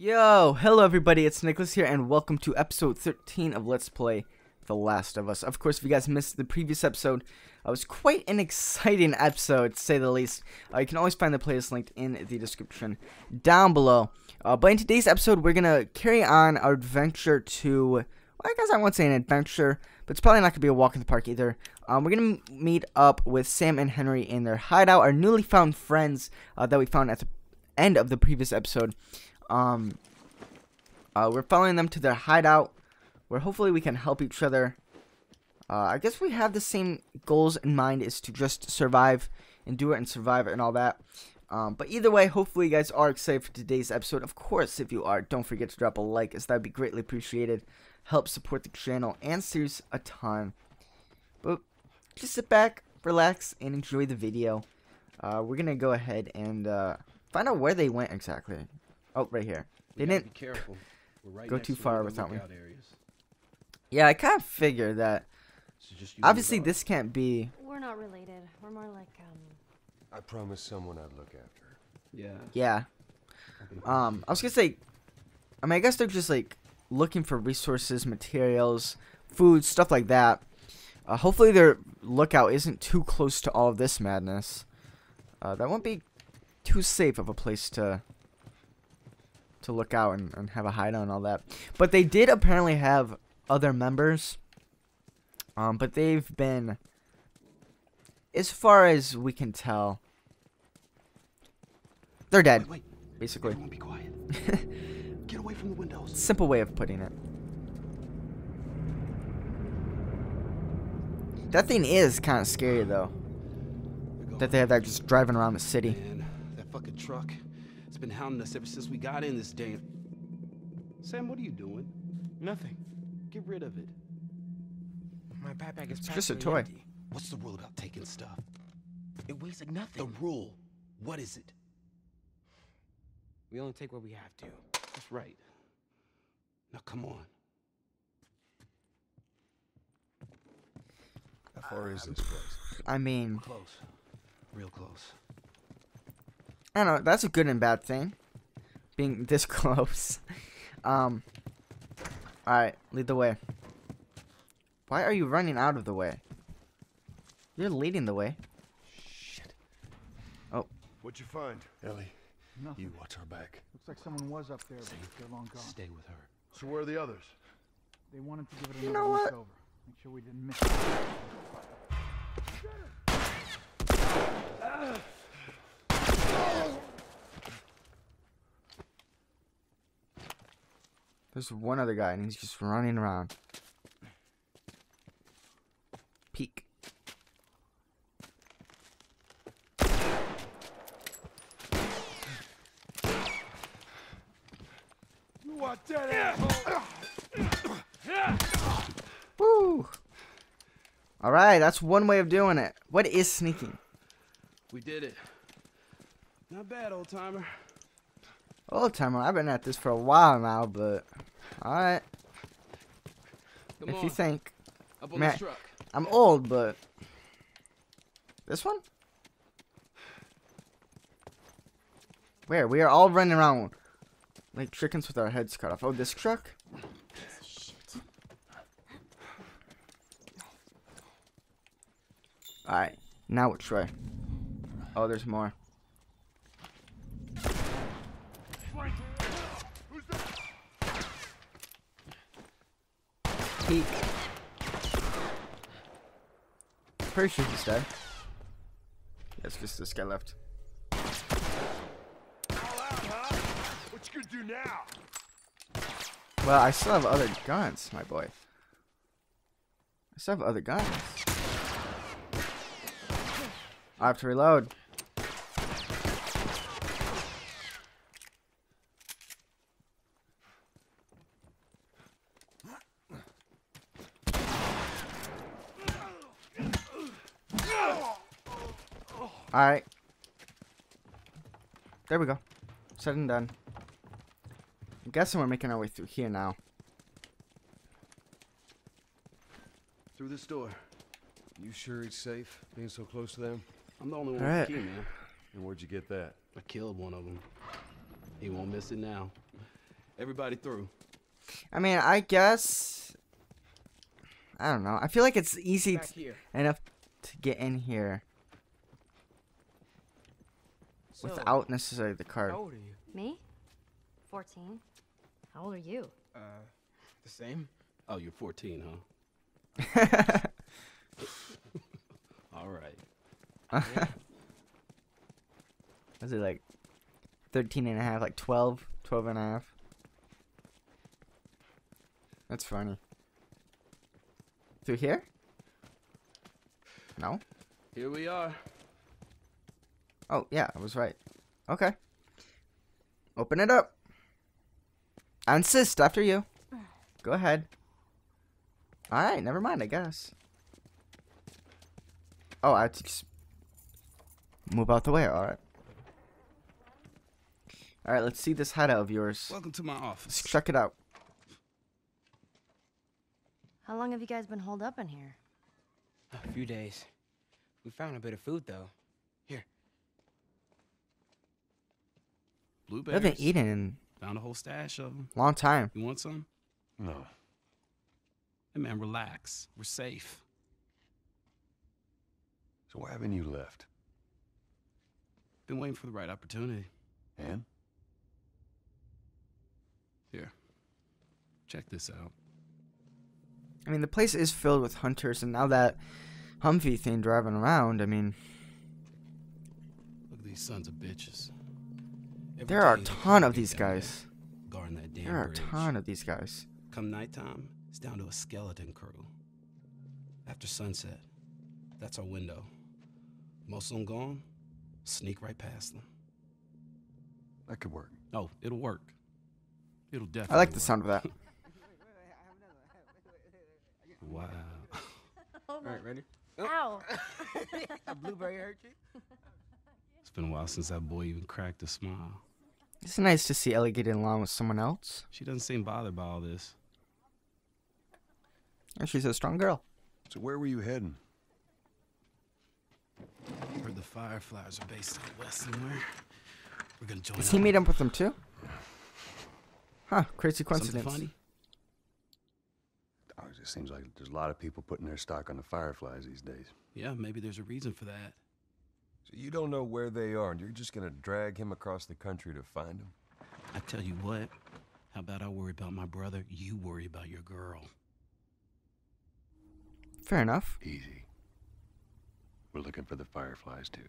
Yo, hello everybody, it's Nicholas here and welcome to episode 13 of Let's Play The Last of Us. Of course, if you guys missed the previous episode, it was quite an exciting episode, to say the least. You can always find the playlist linked in the description down below. But in today's episode, we're going to carry on our adventure to, well, I guess I won't say an adventure, but it's probably not going to be a walk in the park either. We're going to meet up with Sam and Henry in their hideout, our newly found friends that we found at the end of the previous episode. We're following them to their hideout, where hopefully we can help each other. I guess we have the same goals in mind, is to just survive, endure and survive and all that. But either way, hopefully you guys are excited for today's episode. Of course, if you are, don't forget to drop a like, as that would be greatly appreciated. Help support the channel and series a ton. But just sit back, relax, and enjoy the video. We're gonna go ahead and find out where they went exactly. Oh, right here. They didn't go too far without me. Yeah, I kind of figured that. Obviously, this can't be. We're not related. We're more like. I promised someone I'd look after. Yeah. Yeah. I was gonna say. I mean, I guess they're just like looking for resources, materials, food, stuff like that. Hopefully, their lookout isn't too close to all of this madness. That won't be too safe of a place to look out and have a hideout and all that. But they did apparently have other members. But they've been, as far as we can tell, they're dead. Wait. Basically. Everyone be quiet. Get away from the windows. Simple way of putting it. That thing is kind of scary though. That they have that just driving around the city. Man, that fucking truck. It's been hounding us ever since we got in this damn. Sam, what are you doing? Nothing. Get rid of it. My backpack is just a toy. Empty. What's the rule about taking stuff? It weighs like nothing. The rule. What is it? We only take what we have to. That's right. Now come on. How far is this place? I mean, close. Real close. I don't know, that's a good and bad thing, being this close. Alright, lead the way. Why are you running out of the way? You're leading the way. Shit. Oh. What'd you find, Ellie? Nothing. You watch her back. Looks like someone was up there, but they're long gone. Stay with her. So where are the others? They wanted to give it another once over. Make sure we didn't miss it. There's one other guy, and he's just running around. Peek. What that asshole? Woo! All right, that's one way of doing it. What is sneaking? We did it. Not bad, old timer. Old timer, I've been at this for a while now, but alright. If you think, man, I'm old, but this one? Where? We are all running around like chickens with our heads cut off. Oh, this truck? Alright, now which way? Oh, there's more. Peek. Pretty sure he's dead. Yeah, it's just this guy left. All out, huh? What you gonna do now? Well, I still have other guns, my boy. I still have other guns. I have to reload. Alright. There we go. Said and done. I'm guessing we're making our way through here now. Through this door. You sure it's safe, being so close to them? I'm the only one with the key, man. And where'd you get that? I killed one of them. He won't miss it now. everybody through. I mean, I guess, I don't know. I feel like it's easy enough to get in here without necessarily the card. How old are you? Me? 14. How old are you? The same. Oh, you're 14, huh? All right. Yeah. Was it like 13 and a half, like 12, 12 and a half? That's funny. Through here? No? Here we are. Oh, yeah, I was right. Okay. Open it up. I insist, after you. Go ahead. Alright, never mind, I guess. Oh, I have to just move out the way, alright. Alright, let's see this hideout of yours. Welcome to my office. Let's check it out. How long have you guys been holed up in here? A few days. We found a bit of food, though. Here. Blueberries. I haven't eaten in... Found a whole stash of them. Long time. You want some? No. Hey, man, relax. We're safe. So why haven't you left? Been waiting for the right opportunity. And? Here. Check this out. I mean, the place is filled with hunters, and now that Humvee thing driving around, I mean... Look at these sons of bitches. There are a ton of these guys. There are a ton of these guys. Come nighttime, it's down to a skeleton crew. After sunset, that's our window. Most of them gone, sneak right past them. That could work. Oh, it'll work. It'll definitely I like the sound of that. Wow. All right, ready? Ow. A blueberry hurt you? It's been a while since that boy even cracked a smile. It's nice to see Ellie getting along with someone else. She doesn't seem bothered by all this. And she's a strong girl. So where were you heading? I heard the Fireflies are based out west somewhere. We're gonna join. Does he meet up with them too? Huh, crazy coincidence. Something funny? Oh, it just seems like there's a lot of people putting their stock on the Fireflies these days. Yeah, maybe there's a reason for that. So you don't know where they are, and you're just gonna drag him across the country to find them? I tell you what, how about I worry about my brother, you worry about your girl. Fair enough. Easy. We're looking for the Fireflies, too.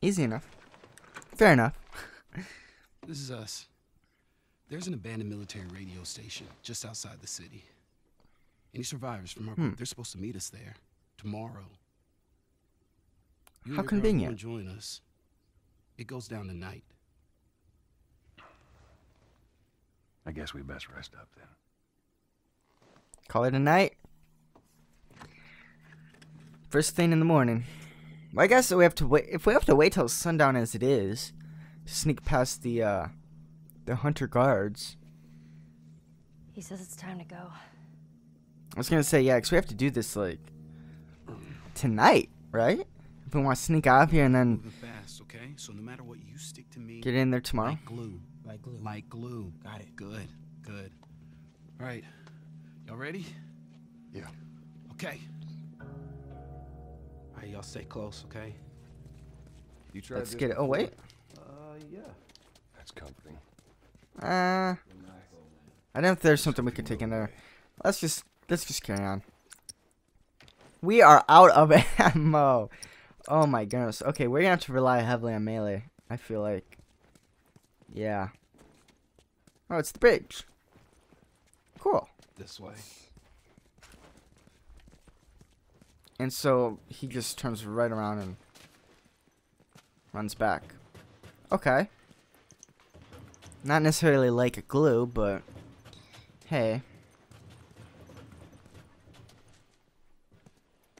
Easy enough. Fair enough. This is us. There's an abandoned military radio station just outside the city. Any survivors from our group, they're supposed to meet us there tomorrow. How convenient. Join us. It goes down tonight. I guess we best rest up then. Call it a night. First thing in the morning. Well, I guess we have to wait. If we have to wait till sundown as it is, to sneak past the hunter guards. He says it's time to go. I was gonna say yeah, because we have to do this like tonight, right? If we want to sneak out of here and then fast, okay? So no matter what, you stick to me. Get in there tomorrow. Like glue. Like glue. Like glue. Got it. Good. Good. All right. Y'all ready? Yeah. Okay. Hey, y'all stay close, okay? You try Let's get it. Oh, wait. Yeah. That's comforting. I don't know if there's something we could take in there. Let's just carry on. We are out of ammo. Oh my goodness. Okay, we're gonna have to rely heavily on melee. I feel like. Yeah. Oh, it's the bridge. Cool. This way. And so he just turns right around and runs back. Okay. Not necessarily like a glue, but hey.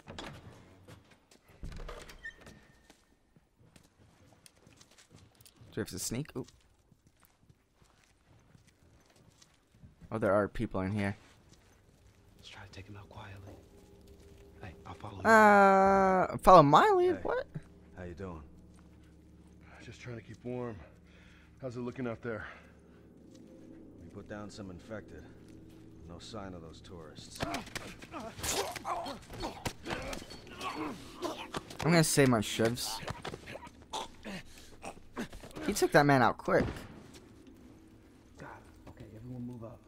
Do we have to sneak? Ooh. Oh, there are people in here. Let's try to take him out quietly. I'll follow you. Follow my lead? Hey, what? How you doing? Just trying to keep warm. How's it looking out there? We put down some infected. No sign of those tourists. I'm gonna save my shivs. He took that man out quick. God. Okay, everyone move up.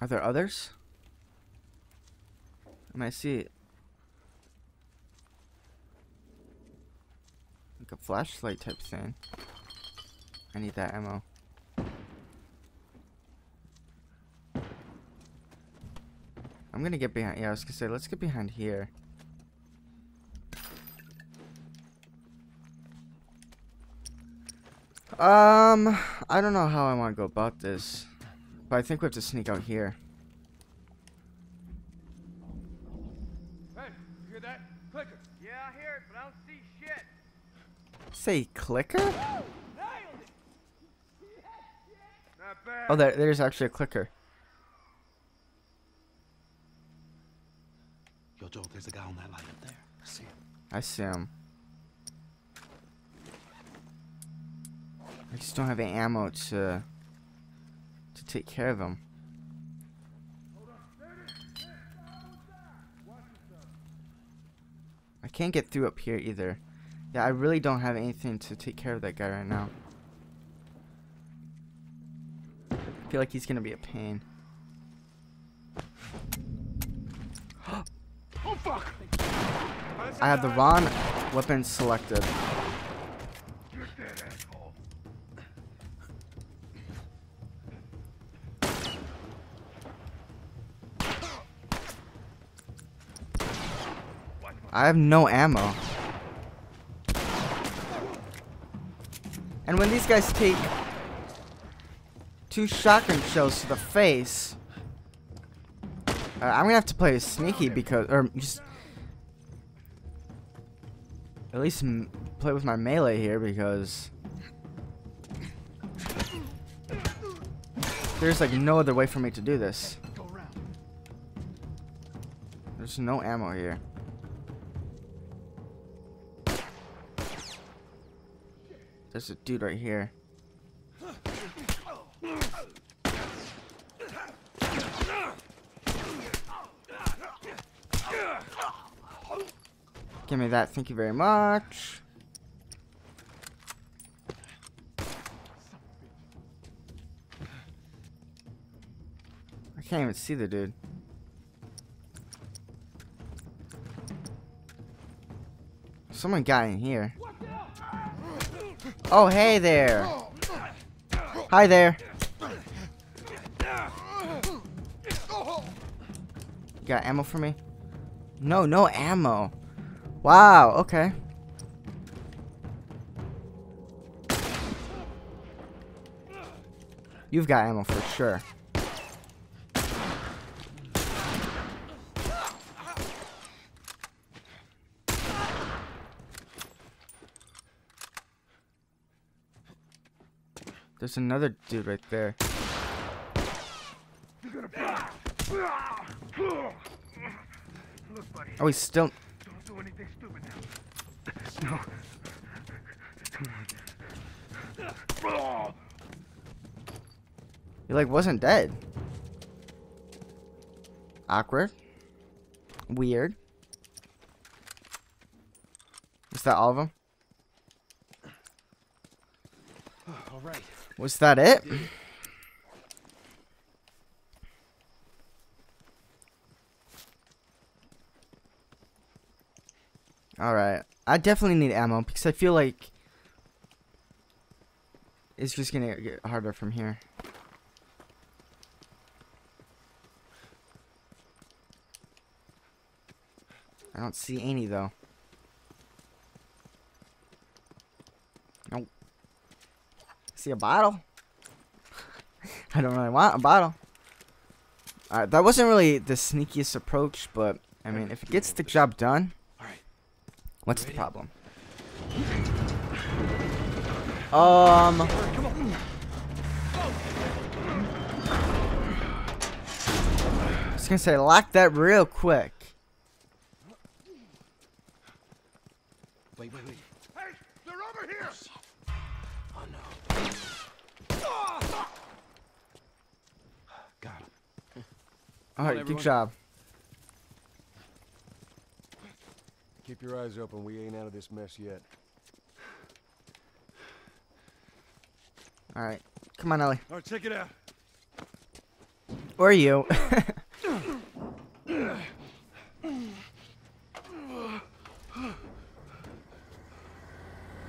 Are there others? I might see it. Like a flashlight type thing. I need that ammo. I'm gonna get behind. Yeah, I was gonna say, let's get behind here. I don't know how I want to go about this, but I think we have to sneak out here. Hey, you hear that? Clicker. Yeah, I hear it, but I don't see shit. Say clicker? Oh, nailed it. Not bad. Oh, there's actually a clicker. Joel, there's a guy on that light up there. I see him. I just don't have any ammo to take care of him. I can't get through up here either. Yeah, I really don't have anything to take care of that guy right now. I feel like he's gonna be a pain. I have the wrong weapon selected. I have no ammo. And when these guys take 2 shotgun shells to the face, I'm gonna have to play sneaky because, or just at least play with my melee here because there's like no other way for me to do this. There's no ammo here. There's a dude right here. Give me that, thank you very much. I can't even see the dude. Someone got in here. Oh, hey there. Hi there. You got ammo for me? No, no ammo. Wow, okay. You've got ammo for sure. There's another dude right there. Oh, he's still... anything stupid now. No. He like wasn't dead. Awkward. Weird. Is that all of them? All right. Was that it? Alright, I definitely need ammo because I feel like it's just going to get harder from here. I don't see any though. Nope. See a bottle? I don't really want a bottle. Alright, that wasn't really the sneakiest approach, but I mean, if it gets the job done... What's the problem? gonna say, lock that real quick. Wait. Hey, they're over here. Oh, shit. Oh no. Got him. All right, good job. Keep your eyes open. We ain't out of this mess yet. All right. Come on, Ellie. All right, check it out. Or you. We're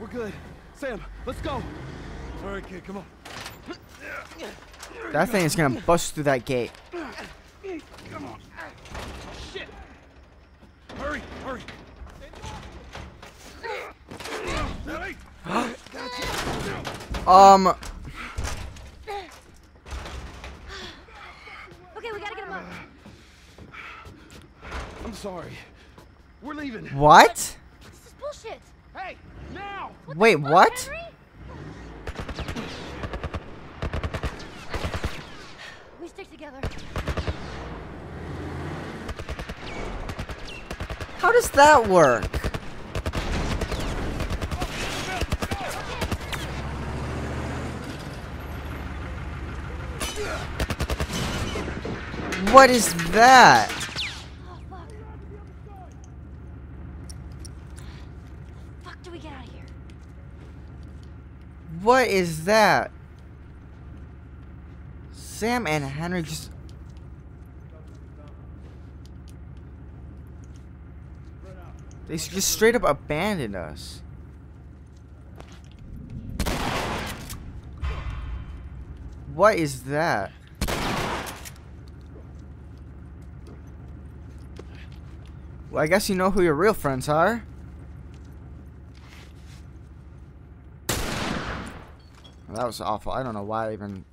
good. Sam, let's go. All right, kid, come on. That thing is going to bust through that gate. Come on. Shit. Hurry, hurry. Okay, we gotta get him up. I'm sorry. We're leaving. What? This is bullshit. Hey, now. Wait, what? We stick together. How does that work? What is that? Oh, fuck. The fuck do we get out of here? What is that? Sam and Henry just... They just straight up abandoned us. What is that? Well, I guess you know who your real friends are. Well, that was awful. I don't know why I even...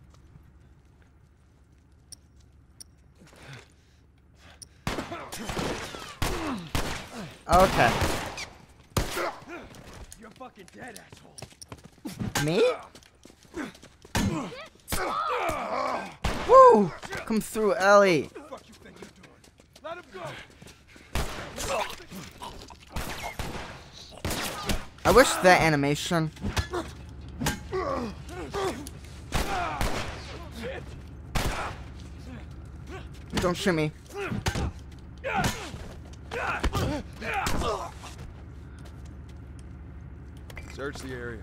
Okay. You're fucking dead, asshole. Me? Woo! Come through, Ellie. What the fuck you think you're doing? Let him go. I wish that animation. Don't shoot me. Search the area.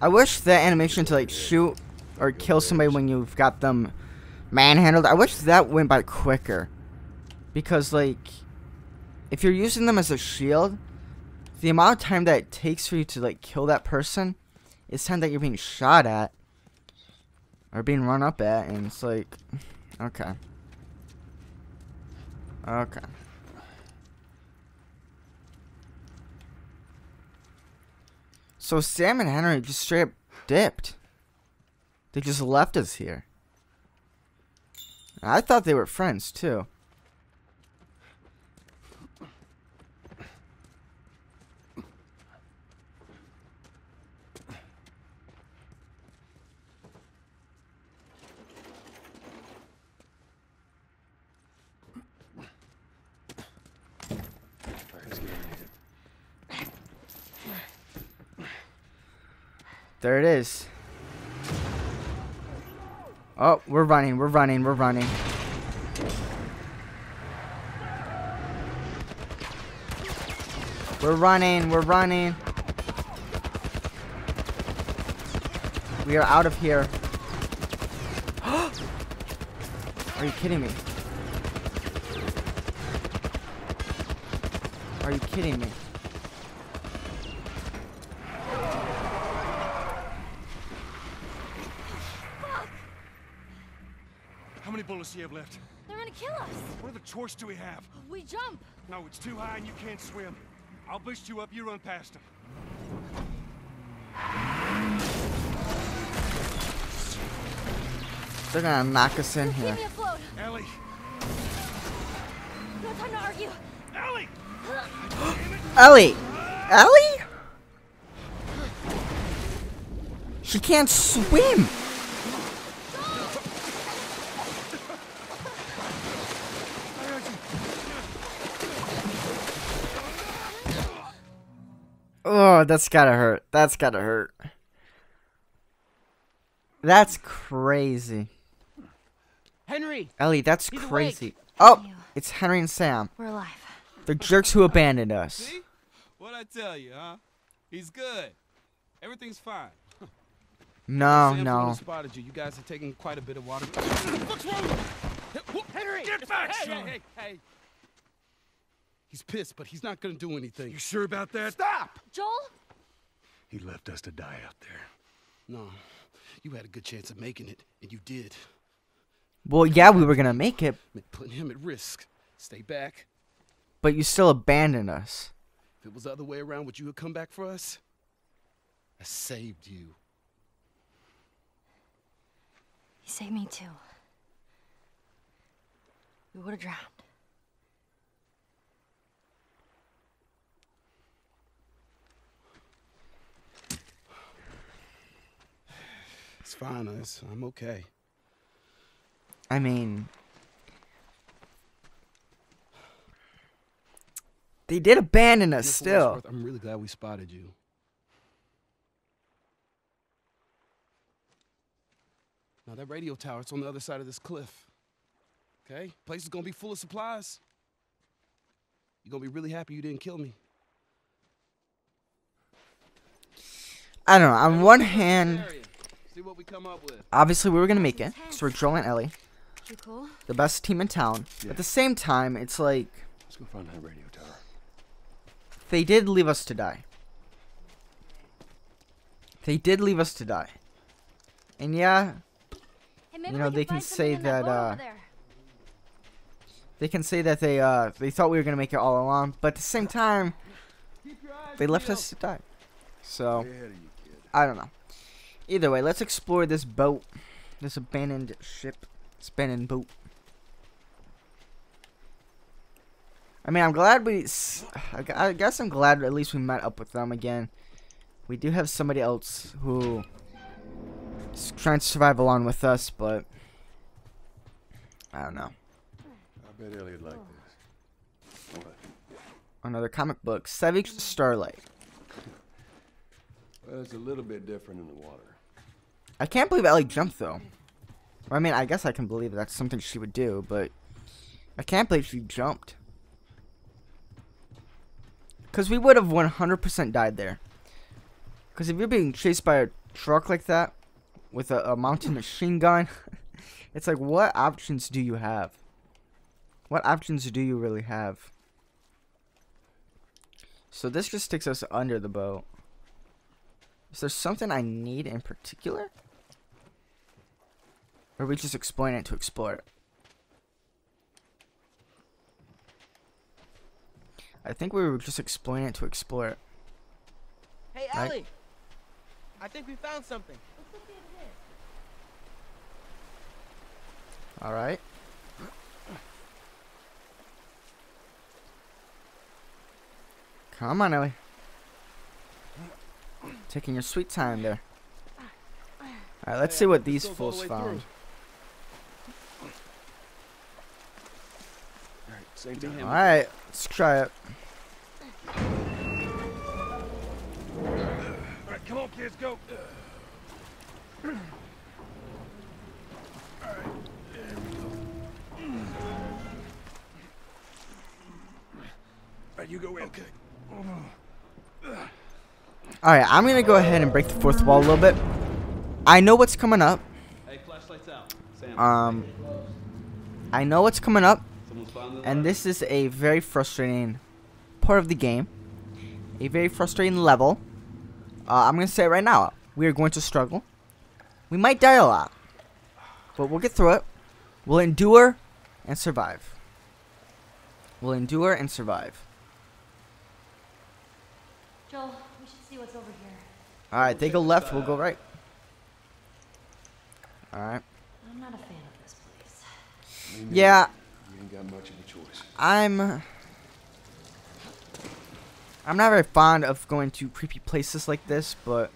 I wish that animation to like shoot or kill somebody when you've got them manhandled. I wish that went by quicker, because like, if you're using them as a shield, the amount of time that it takes for you to like kill that person is time that you're being shot at or being run up at, and it's like, okay. Okay. So Sam and Henry just straight up dipped. They just left us here. I thought they were friends too. There it is. Oh, we're running. We're running. We are out of here. Are you kidding me? You have left. They're gonna kill us. What other choice do we have? We jump. No, it's too high and you can't swim. I'll boost you up, you run past them. They're gonna knock us in here. Keep me afloat. Ellie. No time to argue. Ellie! Ellie! Ellie? She can't swim! Oh, that's gotta hurt. That's gotta hurt. That's crazy. Henry! Ellie, that's crazy. Awake. Oh, it's Henry and Sam. We're alive. The jerks who abandoned us. See? What'd I tell you, huh? He's good. Everything's fine. No, Sam no. Spotted you. You guys are taking quite a bit of water. What's wrong? Henry! Get back! Hey, son. Hey. He's pissed, but he's not gonna do anything. You sure about that? Stop! Joel? He left us to die out there. No. You had a good chance of making it, and you did. Well, yeah, we were gonna make it. Putting him at risk. Stay back. But you still abandoned us. If it was the other way around, would you have come back for us? I saved you. He saved me too. We would have drowned. It's fine, I'm okay. I mean, they did abandon us still. I'm really glad we spotted you. Now that radio tower, it's on the other side of this cliff. Okay? Place is gonna be full of supplies. You're gonna be really happy you didn't kill me. I don't know. On one hand, what we come up with. Obviously, we were gonna make it, so we're Joel and Ellie, cool? The best team in town. Yeah. At the same time, it's like, let's go find that radio tower. They did leave us to die. They did leave us to die, and yeah, hey, you know they can say that they thought we were gonna make it all along, but at the same time, they left us to die. So I don't know. Either way, let's explore this boat. This abandoned ship. This abandoned boat. I mean, I'm glad we... I guess I'm glad at least we met up with them again. We do have somebody else who is trying to survive along with us, but... I don't know. I bet Elliot liked this. What? Another comic book. Savage Starlight. Well, it's a little bit different in the water. I can't believe Ellie jumped, though. Well, I mean, I guess I can believe that's something she would do, but I can't believe she jumped. Because we would have 100% died there. Because if you're being chased by a truck like that, with a mountain machine gun, it's like, what options do you have? What options do you really have? So this just takes us under the boat. Is there something I need in particular? Or are we just exploring it to explore it? I think we were just exploring it to explore it. Hey, Ellie! Right? I think we found something. Alright. Come on, Ellie. Taking your sweet time there. Alright, let's see what these fools found. Alright, let's try it. Alright, come on, kids, go. Alright, there we go. Alright, you go in. Okay. Alright, I'm gonna go ahead and break the fourth wall a little bit. I know what's coming up. Hey, flashlight's out. Sam. I know what's coming up, and this is a very frustrating part of the game. A very frustrating level. I'm gonna say it right now. We are going to struggle. We might die a lot, but we'll get through it. We'll endure and survive. We'll endure and survive. Joel. What's over here. Alright, they go left, we'll go right. Alright. I'm not a fan of this place. Yeah. You ain't got much of a choice. I'm not very fond of going to creepy places like this, but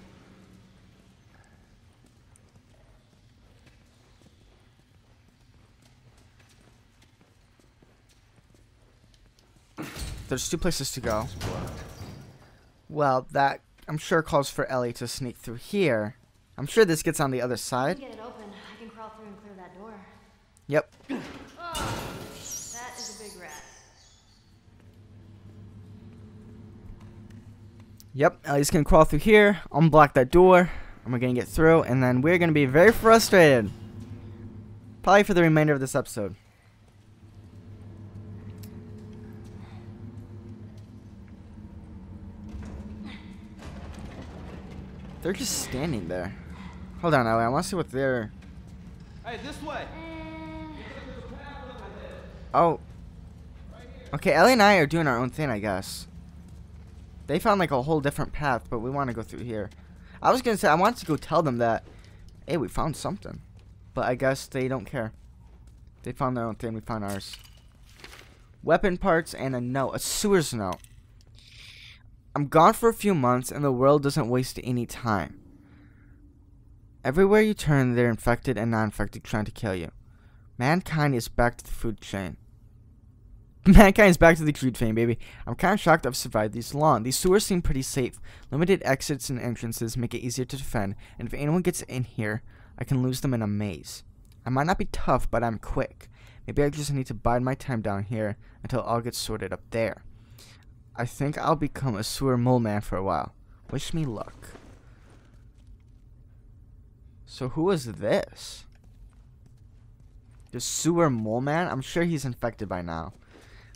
there's two places to go. Well, that, I'm sure, calls for Ellie to sneak through here. I'm sure this gets on the other side. Get it open. I can crawl through and clear that door. Yep. Oh, that is a big rat. Yep, Ellie's gonna crawl through here, unblock that door, and we're gonna get through, and then we're gonna be very frustrated. Probably for the remainder of this episode. They're just standing there. Hold on, Ellie. I want to see what they're... Hey, this way! Oh. Okay, Ellie and I are doing our own thing, I guess. They found, like, a whole different path, but we want to go through here. I was going to say, I wanted to go tell them that, hey, we found something. But I guess they don't care. They found their own thing. We found ours. Weapon parts and a note. A sewer's note. I'm gone for a few months, and the world doesn't waste any time. Everywhere you turn, they're infected and non-infected trying to kill you. Mankind is back to the food chain. Mankind is back to the food chain, baby. I'm kind of shocked I've survived these long. These sewers seem pretty safe. Limited exits and entrances make it easier to defend, and if anyone gets in here, I can lose them in a maze. I might not be tough, but I'm quick. Maybe I just need to bide my time down here until all gets sorted up there. I think I'll become a sewer mole man for a while. Wish me luck. So who is this? The sewer mole man? I'm sure he's infected by now.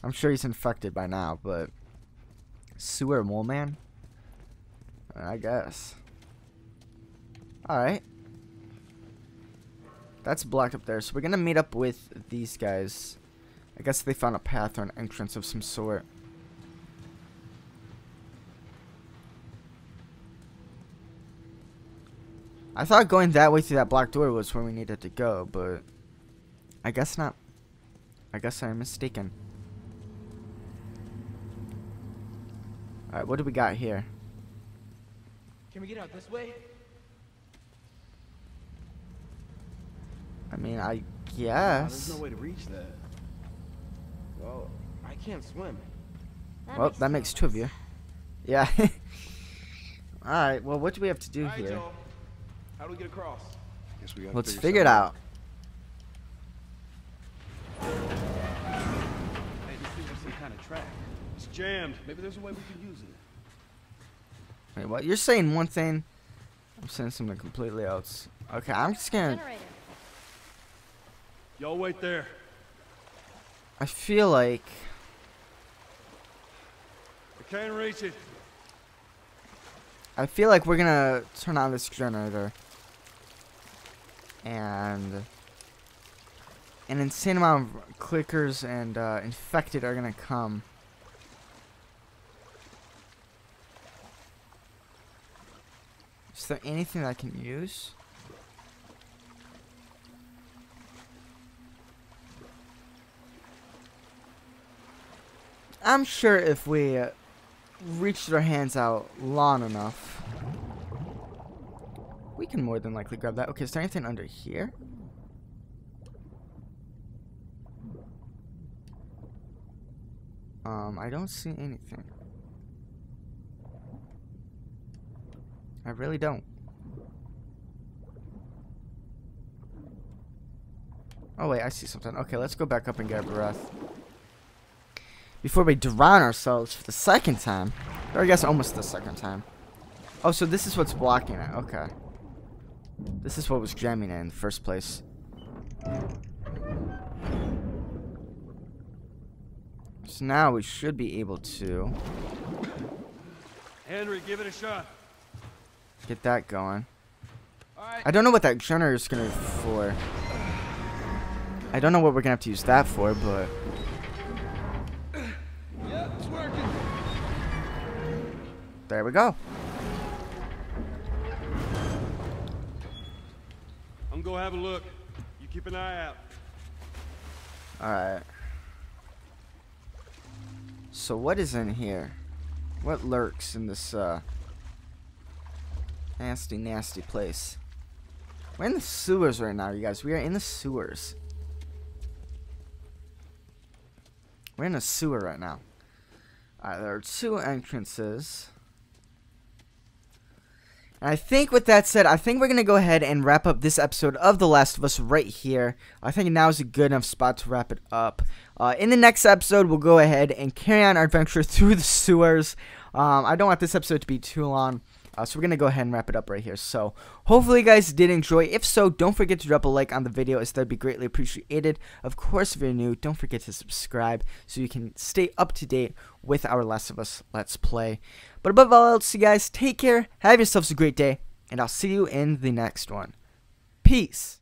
But sewer mole man? I guess. Alright. That's blocked up there. So we're gonna meet up with these guys. I guess they found a path or an entrance of some sort. I thought going that way through that black door was where we needed to go, but I guess not. I guess I'm mistaken. Alright, what do we got here? Can we get out this way? I mean, I guess. Yeah, there's no way to reach that. Well, I can't swim. Well, that makes two of you. Yeah. Alright, well, what do we have to do here? How do we get across? Let's figure it out. Hey, this seems like some kind of track. It's jammed. Maybe there's a way we can use it. Wait, what? You're saying one thing. I'm saying something completely else. Okay, I'm just gonna... Y'all wait there. I feel like... I can't reach it. I feel like we're gonna turn on this generator. And an insane amount of clickers and infected are gonna come. Is there anything I can use? I'm sure if we reach their hands out long enough, we can more than likely grab that. Okay, is there anything under here? I don't see anything. I really don't. Oh wait, I see something. Okay, let's go back up and get a breath before we drown ourselves for the second time. Or I guess almost the second time. Oh, so this is what's blocking it. Okay. This is what was jamming it in the first place. So now we should be able to... Henry, give it a shot. Get that going. Right. I don't know what that generator is going to be for. I don't know what we're going to have to use that for, but... There we go. I'm going to have a look. You keep an eye out. Alright. So what is in here? What lurks in this nasty, nasty place? We're in the sewers right now, you guys. We are in the sewers. We're in a sewer right now. Alright, there are two entrances. I think with that said, I think we're going to go ahead and wrap up this episode of The Last of Us right here. I think now is a good enough spot to wrap it up. In the next episode, we'll go ahead and carry on our adventure through the sewers. I don't want this episode to be too long. So we're going to go ahead and wrap it up right here. So hopefully you guys did enjoy. If so, don't forget to drop a like on the video, as that would be greatly appreciated. Of course, if you're new, don't forget to subscribe so you can stay up to date with our Last of Us Let's Play. But above all else, you guys, take care, have yourselves a great day, and I'll see you in the next one. Peace.